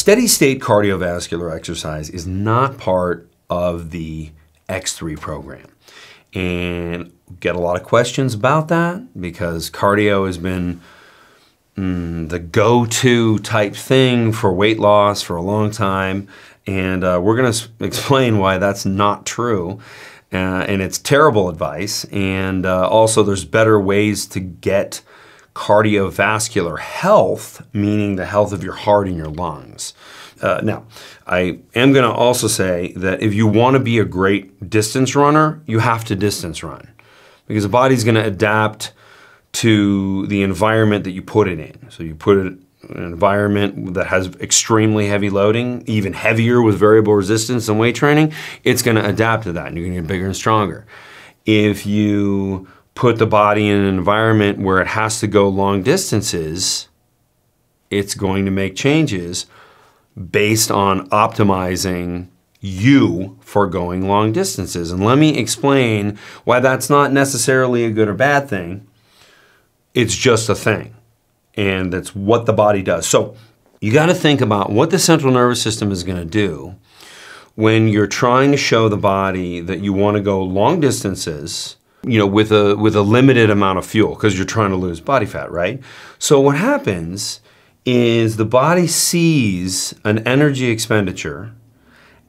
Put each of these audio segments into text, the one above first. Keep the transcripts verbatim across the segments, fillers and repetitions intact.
steady state cardiovascular exercise is not part of the X three program. And get a lot of questions about that because cardio has been mm, the go-to type thing for weight loss for a long time. And uh, we're going to explain why that's not true. Uh, and it's terrible advice. And uh, also there's better ways to get cardiovascular health, meaning the health of your heart and your lungs. Uh, now, I am going to also say that if you want to be a great distance runner, you have to distance run because the body's going to adapt to the environment that you put it in. So you put it in an environment that has extremely heavy loading, even heavier with variable resistance and weight training, it's going to adapt to that and you're going to get bigger and stronger. If you put the body in an environment where it has to go long distances, it's going to make changes based on optimizing you for going long distances. And let me explain why that's not necessarily a good or bad thing. It's just a thing. And that's what the body does. So you got to think about what the central nervous system is going to do when you're trying to show the body that you want to go long distances, you know, with a, with a limited amount of fuel because you're trying to lose body fat, right? So what happens is the body sees an energy expenditure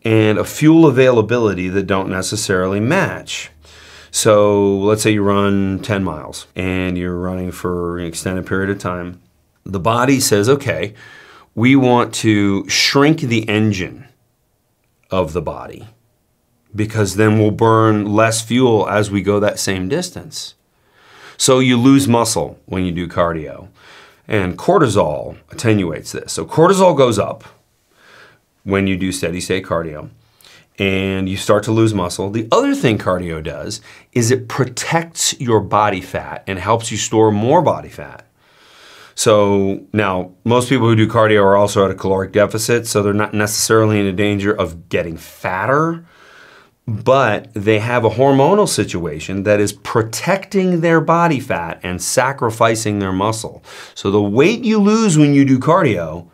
and a fuel availability that don't necessarily match. So let's say you run ten miles and you're running for an extended period of time. The body says, okay, we want to shrink the engine of the body because then we'll burn less fuel as we go that same distance. So you lose muscle when you do cardio. And cortisol attenuates this. So cortisol goes up when you do steady state cardio and you start to lose muscle. The other thing cardio does is it protects your body fat and helps you store more body fat. So now most people who do cardio are also at a caloric deficit, so they're not necessarily in a danger of getting fatter, but they have a hormonal situation that is protecting their body fat and sacrificing their muscle. So the weight you lose when you do cardio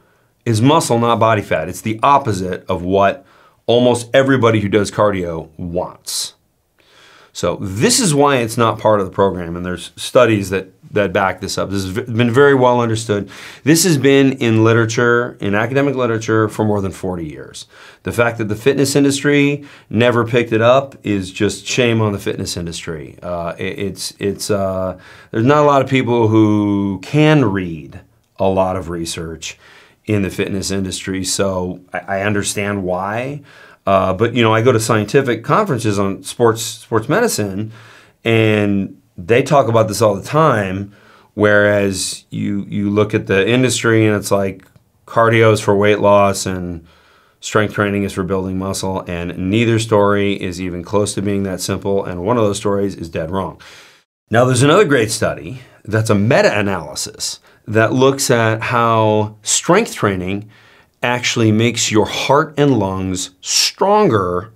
is muscle, not body fat. It's the opposite of what almost everybody who does cardio wants. So this is why it's not part of the program, and there's studies that, that back this up. This has been very well understood. This has been in literature, in academic literature, for more than forty years. The fact that the fitness industry never picked it up is just shame on the fitness industry. Uh, it, it's, it's, uh, there's not a lot of people who can read a lot of research in the fitness industry, so I, I understand why. Uh, but, you know, I go to scientific conferences on sports, sports medicine, and they talk about this all the time, whereas you, you look at the industry and it's like cardio is for weight loss and strength training is for building muscle, and neither story is even close to being that simple, and one of those stories is dead wrong. Now, there's another great study that's a meta-analysis that looks at how strength training actually makes your heart and lungs stronger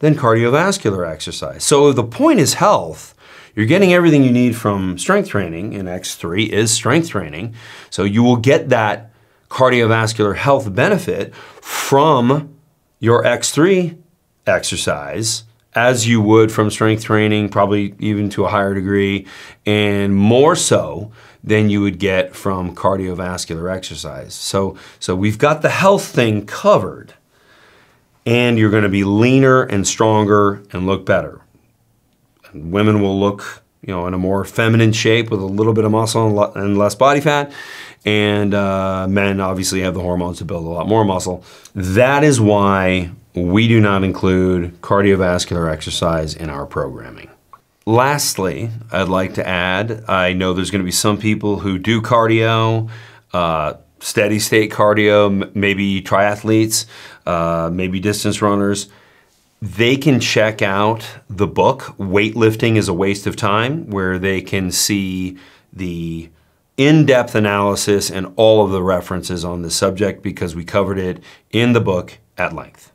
than cardiovascular exercise. So if the point is health, you're getting everything you need from strength training, and X three is strength training. So you will get that cardiovascular health benefit from your X three exercise as you would from strength training, probably even to a higher degree, and more so than you would get from cardiovascular exercise. So, so we've got the health thing covered, and you're gonna be leaner and stronger and look better. And women will look, you know, in a more feminine shape with a little bit of muscle and less body fat, and uh, men obviously have the hormones to build a lot more muscle. That is why we do not include cardiovascular exercise in our programming. Lastly, I'd like to add, I know there's going to be some people who do cardio, uh, steady state cardio, maybe triathletes, uh, maybe distance runners. They can check out the book, Weightlifting is a Waste of Time, where they can see the in-depth analysis and all of the references on this subject because we covered it in the book at length.